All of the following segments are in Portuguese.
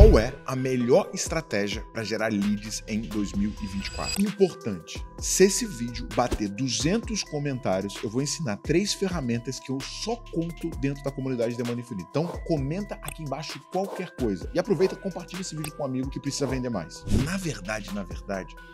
Qual é a melhor estratégia para gerar leads em 2024? Importante, se esse vídeo bater 200 comentários, eu vou ensinar 3 ferramentas que eu só conto dentro da comunidade Demanda Infinita. Então, comenta aqui embaixo qualquer coisa e aproveita e compartilha esse vídeo com um amigo que precisa vender mais. Na verdade,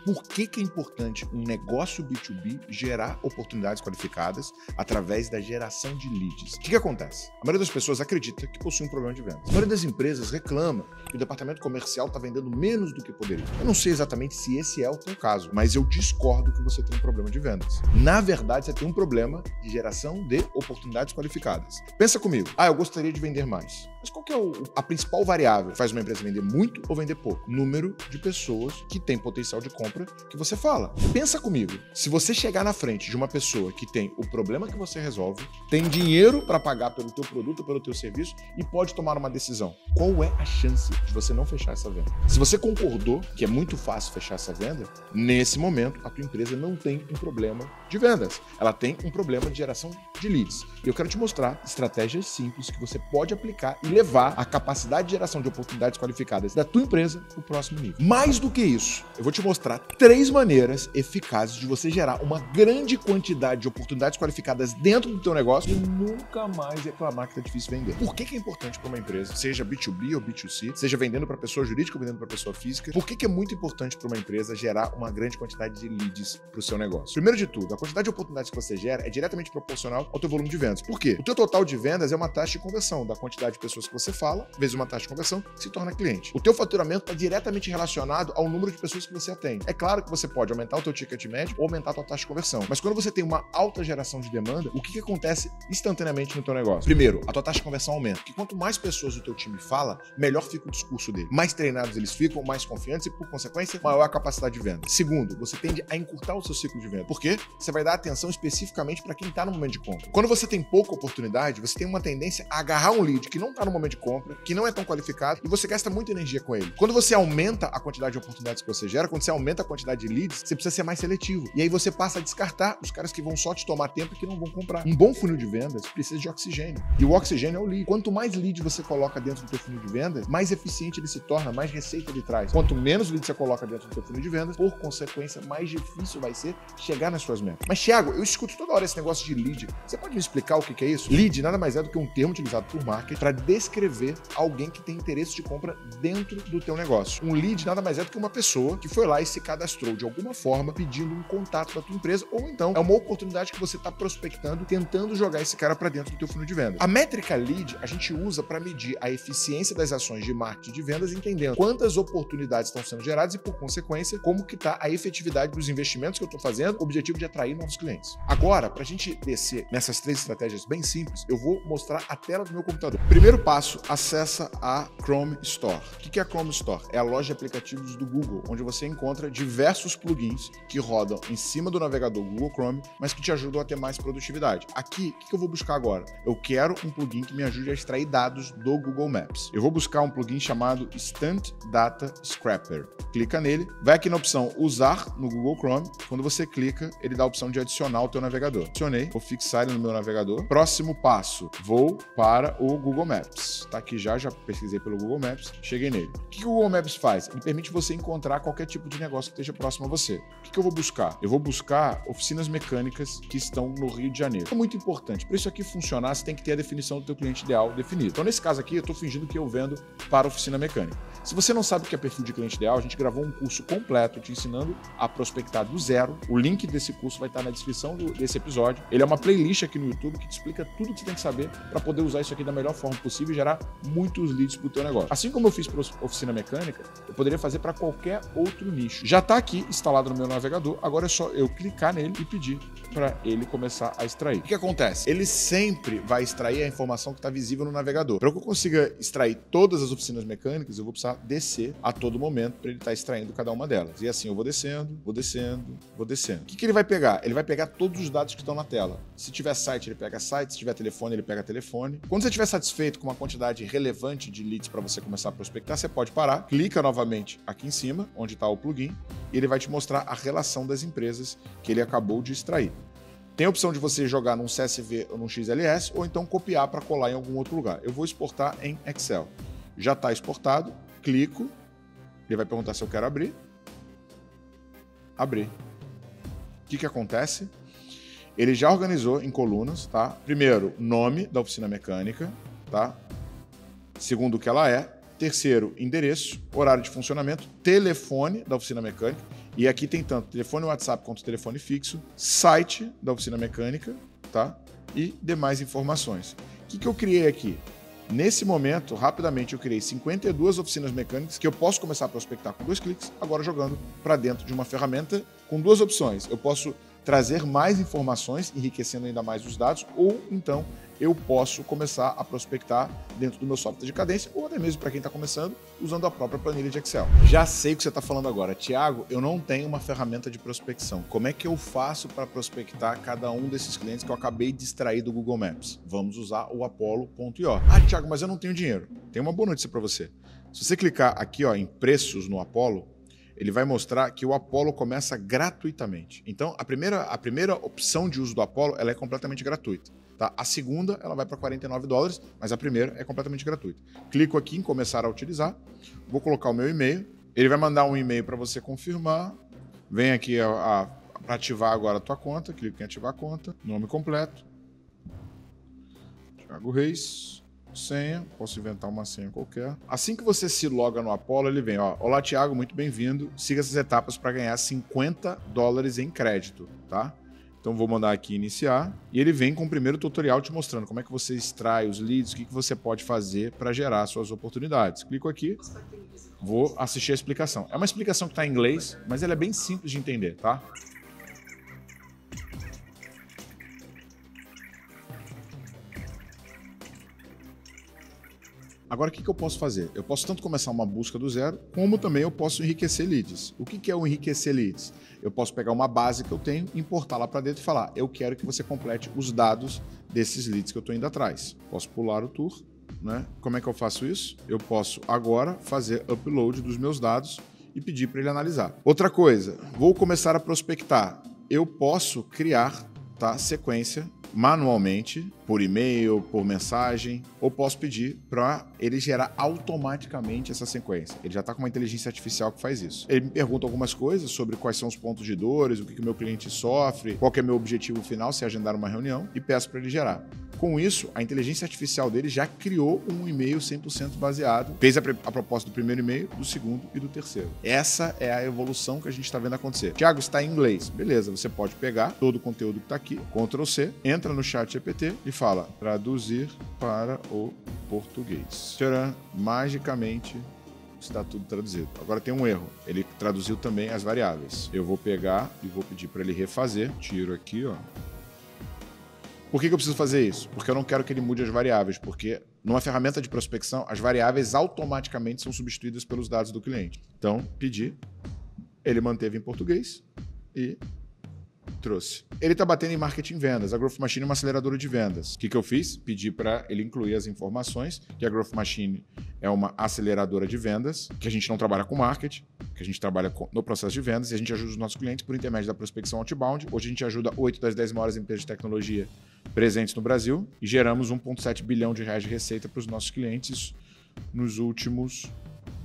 por que é importante um negócio B2B gerar oportunidades qualificadas através da geração de leads? O que acontece? A maioria das pessoas acredita que possui um problema de venda. A maioria das empresas reclama que o departamento comercial está vendendo menos do que poderia. Eu não sei exatamente se esse é o teu caso, mas eu discordo que você tem um problema de vendas. Na verdade, você tem um problema de geração de oportunidades qualificadas. Pensa comigo. Ah, eu gostaria de vender mais. Mas qual que é a principal variável que faz uma empresa vender muito ou vender pouco? Número de pessoas que tem potencial de compra que você fala. Pensa comigo. Se você chegar na frente de uma pessoa que tem o problema que você resolve, tem dinheiro para pagar pelo teu produto, pelo teu serviço e pode tomar uma decisão. Qual é a chance de você não fechar essa venda? Se você concordou que é muito fácil fechar essa venda, nesse momento a tua empresa não tem um problema de vendas. Ela tem um problema de geração de leads. E eu quero te mostrar estratégias simples que você pode aplicar e levar a capacidade de geração de oportunidades qualificadas da tua empresa para o próximo nível. Mais do que isso, eu vou te mostrar 3 maneiras eficazes de você gerar uma grande quantidade de oportunidades qualificadas dentro do teu negócio e nunca mais reclamar que tá difícil vender. Por que é importante para uma empresa, seja B2B ou B2C, seja vendendo para pessoa jurídica ou vendendo para pessoa física, por que é muito importante para uma empresa gerar uma grande quantidade de leads para o seu negócio? Primeiro de tudo, a quantidade de oportunidades que você gera é diretamente proporcional ao teu volume de vendas. Por quê? O teu total de vendas é uma taxa de conversão da quantidade de pessoas que você fala, vezes uma taxa de conversão que se torna cliente. O teu faturamento está diretamente relacionado ao número de pessoas que você atende. É claro que você pode aumentar o teu ticket médio ou aumentar a tua taxa de conversão, mas quando você tem uma alta geração de demanda, o que acontece instantaneamente no teu negócio? Primeiro, a tua taxa de conversão aumenta, porque quanto mais pessoas do teu time fala, melhor fica o discurso dele. Mais treinados eles ficam, mais confiantes e, por consequência, maior a capacidade de venda. Segundo, você tende a encurtar o seu ciclo de venda. Por quê? Você vai dar atenção especificamente para quem está no momento de compra. Quando você tem pouca oportunidade, você tem uma tendência a agarrar um lead que não está no momento de compra, que não é tão qualificado e você gasta muita energia com ele. Quando você aumenta a quantidade de oportunidades que você gera, quando você aumenta a quantidade de leads, você precisa ser mais seletivo. E aí você passa a descartar os caras que vão só te tomar tempo e que não vão comprar. Um bom funil de vendas precisa de oxigênio. E o oxigênio é o lead. Quanto mais lead você coloca dentro do teu funil de vendas, mais eficiente ele se torna, mais receita ele traz. Quanto menos lead você coloca dentro do teu funil de vendas, por consequência, mais difícil vai ser chegar nas suas metas. Mas, Thiago, eu escuto toda hora esse negócio de lead. Você pode me explicar o que é isso? Lead nada mais é do que um termo utilizado por marketing para descrever alguém que tem interesse de compra dentro do teu negócio. Um lead nada mais é do que uma pessoa que foi lá e se cadastrou de alguma forma pedindo um contato da tua empresa, ou então é uma oportunidade que você está prospectando, tentando jogar esse cara para dentro do teu funil de vendas. A métrica lead a gente usa para medir a eficiência das ações de marketing de vendas, entendendo quantas oportunidades estão sendo geradas e, por consequência, como que está a efetividade dos investimentos que eu estou fazendo, com o objetivo de atrair novos clientes. Agora, para a gente descer nessas 3 estratégias bem simples, eu vou mostrar a tela do meu computador. Primeiro passo, acessa a Chrome Store. O que é a Chrome Store? É a loja de aplicativos do Google, onde você encontra diversos plugins que rodam em cima do navegador Google Chrome, mas que te ajudam a ter mais produtividade. Aqui, o que eu vou buscar agora? Eu quero um plugin que me ajude a extrair dados do Google Maps. Eu vou buscar um plugin chamado Instant Data Scraper. Clica nele, vai aqui na opção Usar no Google Chrome. Quando você clica, ele dá a opção de adicionar ao teu navegador. Adicionei, vou fixar ele no meu navegador. Próximo passo, vou para o Google Maps. Tá aqui já pesquisei pelo Google Maps, cheguei nele. O que o Google Maps faz? Ele permite você encontrar qualquer tipo de negócio que esteja próximo a você. O que eu vou buscar? Eu vou buscar oficinas mecânicas que estão no Rio de Janeiro. É muito importante. Para isso aqui funcionar, você tem que ter a definição do teu cliente ideal definida. Então, nesse caso aqui, eu estou fingindo que eu vendo para oficina mecânica. Se você não sabe o que é perfil de cliente ideal, a gente gravou um curso completo te ensinando a prospectar do zero. O link desse curso vai estar na descrição desse episódio. Ele é uma playlist aqui no YouTube que te explica tudo o que você tem que saber para poder usar isso aqui da melhor forma possível e gerar muitos leads para o teu negócio. Assim como eu fiz para oficina mecânica, eu poderia fazer para qualquer outro nicho. Já está aqui instalado no meu navegador, agora é só eu clicar nele e pedir para ele começar a extrair. O que acontece? Ele sempre vai extrair a informação que está visível no navegador. Para que eu consiga extrair todas as oficinas mecânicas, eu vou precisar descer a todo momento para ele estar extraindo cada uma delas. E assim eu vou descendo, vou descendo, vou descendo. O que ele vai pegar? Ele vai pegar todos os dados que estão na tela. Se tiver site, ele pega site. Se tiver telefone, ele pega telefone. Quando você estiver satisfeito com uma quantidade relevante de leads para você começar a prospectar, você pode parar, clica novamente aqui em cima, onde está o plugin, e ele vai te mostrar a relação das empresas que ele acabou de extrair. Tem a opção de você jogar num CSV ou num XLS, ou então copiar para colar em algum outro lugar. Eu vou exportar em Excel. Já está exportado. clico, ele vai perguntar se eu quero abrir. Abrir. O que que acontece? Ele já organizou em colunas, tá? Primeiro, nome da oficina mecânica, tá? Segundo, o que ela é. Terceiro, endereço, horário de funcionamento, telefone da oficina mecânica. E aqui tem tanto telefone WhatsApp quanto telefone fixo, site da oficina mecânica, tá? E demais informações. O que que eu criei aqui? Nesse momento, rapidamente, eu criei 52 oficinas mecânicas que eu posso começar a prospectar com 2 cliques, agora jogando para dentro de uma ferramenta com 2 opções. Eu posso trazer mais informações, enriquecendo ainda mais os dados, ou então eu posso começar a prospectar dentro do meu software de cadência, ou até mesmo para quem está começando, usando a própria planilha de Excel. Já sei o que você está falando agora. Thiago, eu não tenho uma ferramenta de prospecção. Como é que eu faço para prospectar cada um desses clientes que eu acabei de extrair do Google Maps? Vamos usar o Apollo.io. Ah, Thiago, mas eu não tenho dinheiro. Tem uma boa notícia para você. Se você clicar aqui ó, em preços no Apollo, ele vai mostrar que o Apollo começa gratuitamente. Então, a primeira opção de uso do Apollo ela é completamente gratuita. Tá? A segunda, ela vai para $49, mas a primeira é completamente gratuita. Clico aqui em começar a utilizar, vou colocar o meu e-mail, ele vai mandar um e-mail para você confirmar, vem aqui para ativar agora a tua conta, clica em ativar a conta, nome completo, Thiago Reis, senha, posso inventar uma senha qualquer. Assim que você se loga no Apollo, ele vem, ó, olá Thiago, muito bem-vindo, siga essas etapas para ganhar $50 em crédito, tá? Então vou mandar aqui iniciar e ele vem com o primeiro tutorial te mostrando como é que você extrai os leads, o que você pode fazer para gerar suas oportunidades. Clico aqui, vou assistir a explicação. É uma explicação que está em inglês, mas ela é bem simples de entender, tá? Agora, o que eu posso fazer? Eu posso tanto começar uma busca do zero, como também eu posso enriquecer leads. O que é o enriquecer leads? Eu posso pegar uma base que eu tenho, importar lá para dentro e falar, eu quero que você complete os dados desses leads que eu estou indo atrás. Posso pular o tour, né? Como é que eu faço isso? Eu posso agora fazer upload dos meus dados e pedir para ele analisar. Outra coisa, vou começar a prospectar. Eu posso criar, tá, sequência manualmente, por e-mail, por mensagem, ou posso pedir para ele gerar automaticamente essa sequência. Ele já está com uma inteligência artificial que faz isso. Ele me pergunta algumas coisas sobre quais são os pontos de dores, o que o meu cliente sofre, qual que é o meu objetivo final, se agendar uma reunião, e peço para ele gerar. Com isso, a inteligência artificial dele já criou um e-mail 100% baseado, fez a proposta do primeiro e-mail, do segundo e do terceiro. Essa é a evolução que a gente está vendo acontecer. Thiago, está em inglês. Beleza, você pode pegar todo o conteúdo que está aqui, Ctrl+C, entra no chat GPT e fala traduzir para o português. Tcharam, magicamente está tudo traduzido. Agora tem um erro, ele traduziu também as variáveis. Eu vou pegar e vou pedir para ele refazer, tiro aqui, ó. Por que eu preciso fazer isso? Porque eu não quero que ele mude as variáveis, porque numa ferramenta de prospecção, as variáveis automaticamente são substituídas pelos dados do cliente. Então, pedi, ele manteve em português e trouxe. Ele está batendo em marketing e vendas. A Growth Machine é uma aceleradora de vendas. O que eu fiz? Pedi para ele incluir as informações, que a Growth Machine é uma aceleradora de vendas, que a gente não trabalha com marketing, que a gente trabalha no processo de vendas e a gente ajuda os nossos clientes por intermédio da prospecção outbound. Hoje a gente ajuda 8 das 10 maiores empresas de tecnologia presentes no Brasil e geramos R$1,7 bilhão de receita para os nossos clientes nos últimos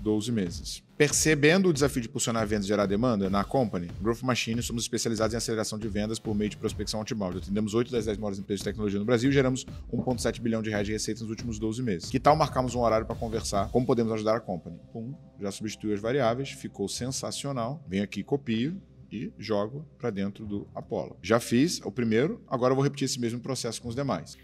12 meses. Percebendo o desafio de impulsionar vendas e gerar demanda na Company, Growth Machine, somos especializados em aceleração de vendas por meio de prospecção outbound. Atendemos 8 das 10 maiores empresas de tecnologia no Brasil e geramos R$1,7 bilhão de receita nos últimos 12 meses. Que tal marcarmos um horário para conversar? Como podemos ajudar a Company? Já substitui as variáveis, ficou sensacional. Venho aqui, copio e jogo para dentro do Apollo. Já fiz o primeiro, agora eu vou repetir esse mesmo processo com os demais.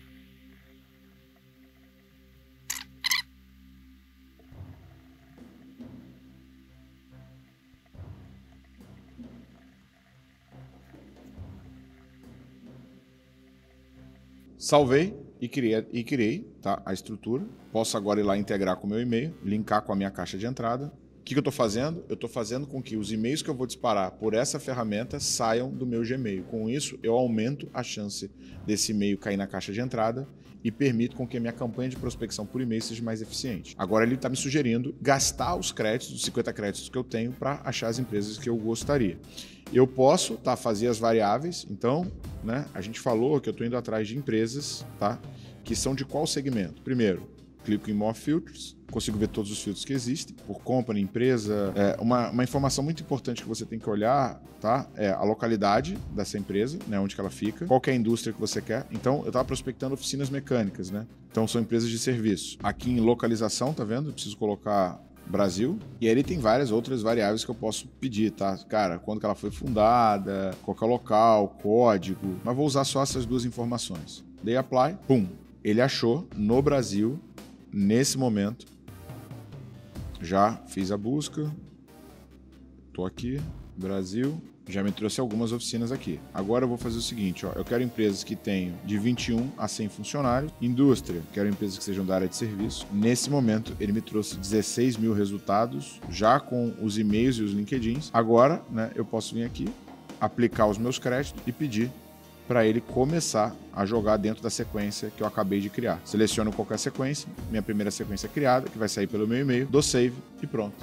Salvei e criei tá, a estrutura. Posso agora ir lá integrar com o meu e-mail, linkar com a minha caixa de entrada. O que eu estou fazendo? Eu estou fazendo com que os e-mails que eu vou disparar por essa ferramenta saiam do meu Gmail. Com isso, eu aumento a chance desse e-mail cair na caixa de entrada e permito com que a minha campanha de prospecção por e-mail seja mais eficiente. Agora ele está me sugerindo gastar os créditos, os 50 créditos que eu tenho para achar as empresas que eu gostaria. Eu posso tá, fazer as variáveis, então né, a gente falou que eu estou indo atrás de empresas tá, que são de qual segmento? Primeiro, clico em More Filters, consigo ver todos os filtros que existem, por company, empresa. Uma informação muito importante que você tem que olhar, tá? É a localidade dessa empresa, né? Onde que ela fica, qual que é a indústria que você quer. Então, eu estava prospectando oficinas mecânicas, né? Então, são empresas de serviço. Aqui em localização, tá vendo? Eu preciso colocar Brasil. E aí ele tem várias outras variáveis que eu posso pedir, tá? Cara, quando que ela foi fundada, qual que é o local, código. Mas vou usar só essas duas informações. Dei apply, pum. Ele achou no Brasil, nesse momento. Já fiz a busca. Tô aqui, Brasil. Já me trouxe algumas oficinas aqui. Agora eu vou fazer o seguinte, ó. Eu quero empresas que tenham de 21 a 100 funcionários. Indústria, quero empresas que sejam da área de serviço. Nesse momento, ele me trouxe 16 mil resultados, já com os e-mails e os LinkedIns. Agora, né, eu posso vir aqui, aplicar os meus créditos e pedir para ele começar a jogar dentro da sequência que eu acabei de criar. Seleciono qualquer sequência, minha primeira sequência é criada, que vai sair pelo meu e-mail, dou save e pronto.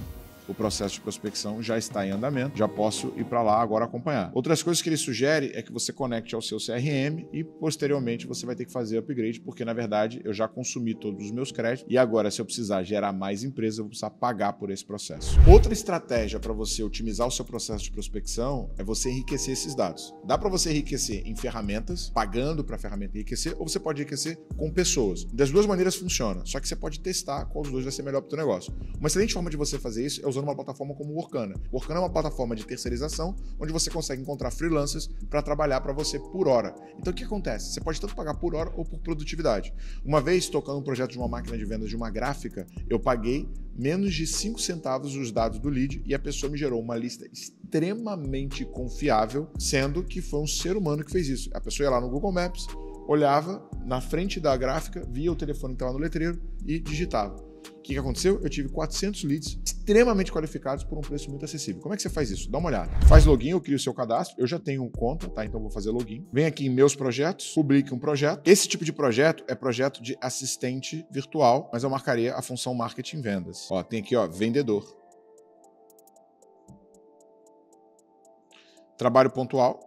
O processo de prospecção já está em andamento, já posso ir para lá agora acompanhar. Outras coisas que ele sugere é que você conecte ao seu CRM e posteriormente você vai ter que fazer upgrade, porque na verdade eu já consumi todos os meus créditos e agora se eu precisar gerar mais empresas, eu vou precisar pagar por esse processo. Outra estratégia para você otimizar o seu processo de prospecção é você enriquecer esses dados. Dá para você enriquecer em ferramentas, pagando para a ferramenta enriquecer, ou você pode enriquecer com pessoas. Das duas maneiras funciona, só que você pode testar qual dos dois vai ser melhor para o teu negócio. Uma excelente forma de você fazer isso é usando uma plataforma como o Workana. O Workana é uma plataforma de terceirização, onde você consegue encontrar freelancers para trabalhar para você por hora. Então o que acontece? Você pode tanto pagar por hora ou por produtividade. Uma vez, tocando um projeto de uma máquina de vendas de uma gráfica, eu paguei menos de 5 centavos os dados do lead e a pessoa me gerou uma lista extremamente confiável, sendo que foi um ser humano que fez isso. A pessoa ia lá no Google Maps, olhava na frente da gráfica, via o telefone que estava no letreiro e digitava. O que aconteceu? Eu tive 400 leads extremamente qualificados por um preço muito acessível. Como é que você faz isso? Dá uma olhada. Faz login, eu crio o seu cadastro. Eu já tenho conta, tá? Então vou fazer login. Vem aqui em meus projetos, publique um projeto. Esse tipo de projeto é projeto de assistente virtual, mas eu marcaria a função marketing vendas. Ó, tem aqui, ó, vendedor. Trabalho pontual.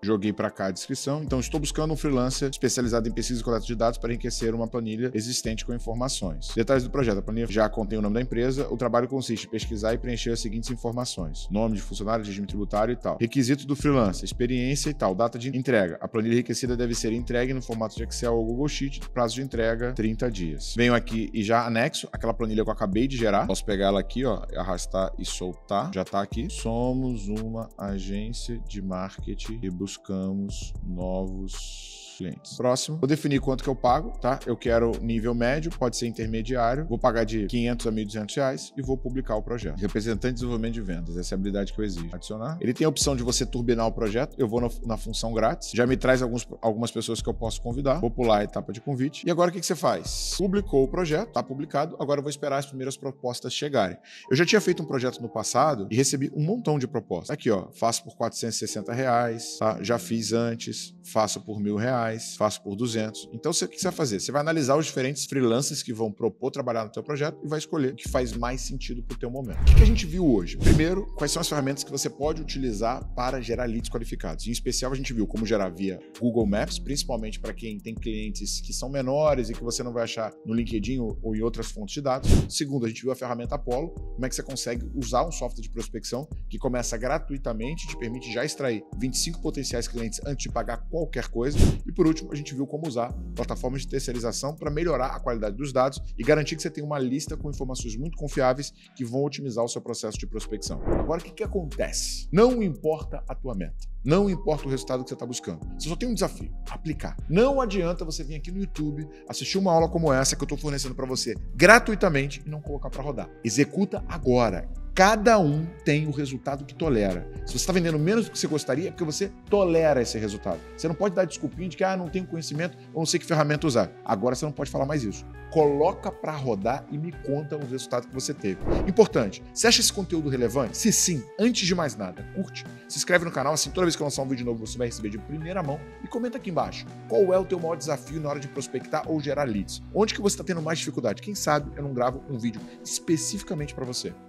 Joguei para cá a descrição. Então, estou buscando um freelancer especializado em pesquisa e coleta de dados para enriquecer uma planilha existente com informações. Detalhes do projeto. A planilha já contém o nome da empresa. O trabalho consiste em pesquisar e preencher as seguintes informações. Nome de funcionário, regime tributário e tal. Requisitos do freelancer, experiência e tal. Data de entrega. A planilha enriquecida deve ser entregue no formato de Excel ou Google Sheet. Prazo de entrega, 30 dias. Venho aqui e já anexo aquela planilha que eu acabei de gerar. Posso pegar ela aqui, ó, arrastar e soltar. Já está aqui. Somos uma agência de marketing e buscamos novos clientes. Próximo, vou definir quanto que eu pago, tá? Eu quero nível médio, pode ser intermediário, vou pagar de 500 a 1.200 reais e vou publicar o projeto. Representante de desenvolvimento de vendas, essa é a habilidade que eu exijo. Adicionar. Ele tem a opção de você turbinar o projeto, eu vou na função grátis, já me traz algumas pessoas que eu posso convidar, vou pular a etapa de convite. E agora o que você faz? Publicou o projeto, tá publicado, agora eu vou esperar as primeiras propostas chegarem. Eu já tinha feito um projeto no passado e recebi um montão de propostas. Aqui, ó, faço por 460 reais, tá? Já fiz antes, faço por 1.000 reais, faço por 200. Então, o que você vai fazer? Você vai analisar os diferentes freelancers que vão propor trabalhar no teu projeto e vai escolher o que faz mais sentido para o teu momento. O que a gente viu hoje? Primeiro, quais são as ferramentas que você pode utilizar para gerar leads qualificados. Em especial, a gente viu como gerar via Google Maps, principalmente para quem tem clientes que são menores e que você não vai achar no LinkedIn ou em outras fontes de dados. Segundo, a gente viu a ferramenta Apollo, como é que você consegue usar um software de prospecção que começa gratuitamente e te permite já extrair 25 potenciais clientes antes de pagar qualquer coisa. E por último, a gente viu como usar plataformas de terceirização para melhorar a qualidade dos dados e garantir que você tenha uma lista com informações muito confiáveis que vão otimizar o seu processo de prospecção. Agora, o que acontece? Não importa a tua meta, não importa o resultado que você está buscando, você só tem um desafio, aplicar. Não adianta você vir aqui no YouTube, assistir uma aula como essa que eu estou fornecendo para você gratuitamente e não colocar para rodar. Executa agora. Cada um tem o resultado que tolera. Se você está vendendo menos do que você gostaria, é porque você tolera esse resultado. Você não pode dar desculpinha de que, ah, não tenho conhecimento, ou não sei que ferramenta usar. Agora você não pode falar mais isso. Coloca para rodar e me conta o resultado que você teve. Importante, você acha esse conteúdo relevante? Se sim, antes de mais nada, curte, se inscreve no canal, assim toda vez que eu lançar um vídeo novo você vai receber de primeira mão e comenta aqui embaixo qual é o teu maior desafio na hora de prospectar ou gerar leads. Onde que você está tendo mais dificuldade? Quem sabe eu não gravo um vídeo especificamente para você.